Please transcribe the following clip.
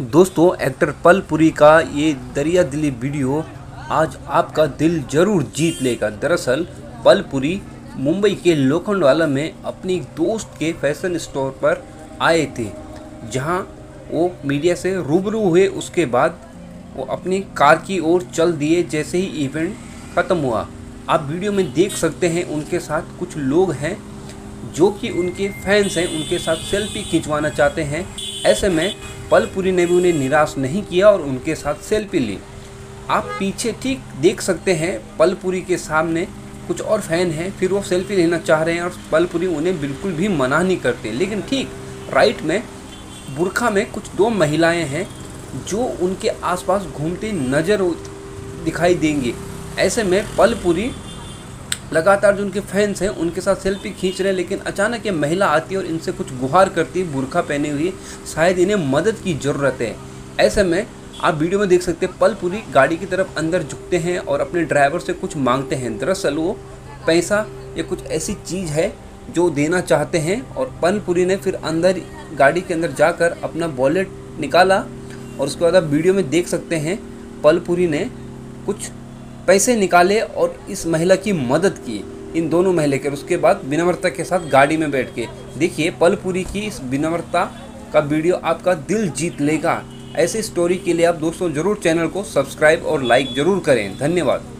दोस्तों actor Perl Puri का ये दरिया दिली वीडियो आज आपका दिल जरूर जीत लेगा। दरअसल पर्ल पुरी मुंबई के लोखंडवाला में अपनी एक दोस्त के फैशन स्टोर पर आए थे, जहां वो मीडिया से रूबरू हुए। उसके बाद वो अपनी कार की ओर चल दिए जैसे ही इवेंट ख़त्म हुआ। आप वीडियो में देख सकते हैं उनके साथ कुछ लोग हैं जो कि उनके फैंस हैं, उनके साथ सेल्फी खिंचवाना चाहते हैं। ऐसे में पर्ल पुरी ने भी उन्हें निराश नहीं किया और उनके साथ सेल्फी ली। आप पीछे ठीक देख सकते हैं पर्ल पुरी के सामने कुछ और फ़ैन हैं, फिर वो सेल्फी लेना चाह रहे हैं और पर्ल पुरी उन्हें बिल्कुल भी मना नहीं करते। लेकिन ठीक राइट में बुरखा में कुछ दो महिलाएँ हैं जो उनके आसपास घूमते नज़र दिखाई देंगी। ऐसे में पर्ल पुरी लगातार जो उनके फैंस हैं उनके साथ सेल्फी खींच रहे हैं, लेकिन अचानक ये महिला आती है और इनसे कुछ गुहार करती है बुर्खा पहने हुए, शायद इन्हें मदद की ज़रूरत है। ऐसे में आप वीडियो में देख सकते हैं पर्ल पुरी गाड़ी की तरफ अंदर झुकते हैं और अपने ड्राइवर से कुछ मांगते हैं। दरअसल वो पैसा या कुछ ऐसी चीज़ है जो देना चाहते हैं और पर्ल पुरी ने फिर अंदर गाड़ी के अंदर जाकर अपना वॉलेट निकाला और उसके बाद आप वीडियो में देख सकते हैं पर्ल पुरी ने कुछ पैसे निकाले और इस महिला की मदद की, इन दोनों महिला के। उसके बाद विनम्रता के साथ गाड़ी में बैठ के देखिए पर्ल पुरी की इस विनम्रता का वीडियो आपका दिल जीत लेगा। ऐसी स्टोरी के लिए आप दोस्तों ज़रूर चैनल को सब्सक्राइब और लाइक ज़रूर करें। धन्यवाद।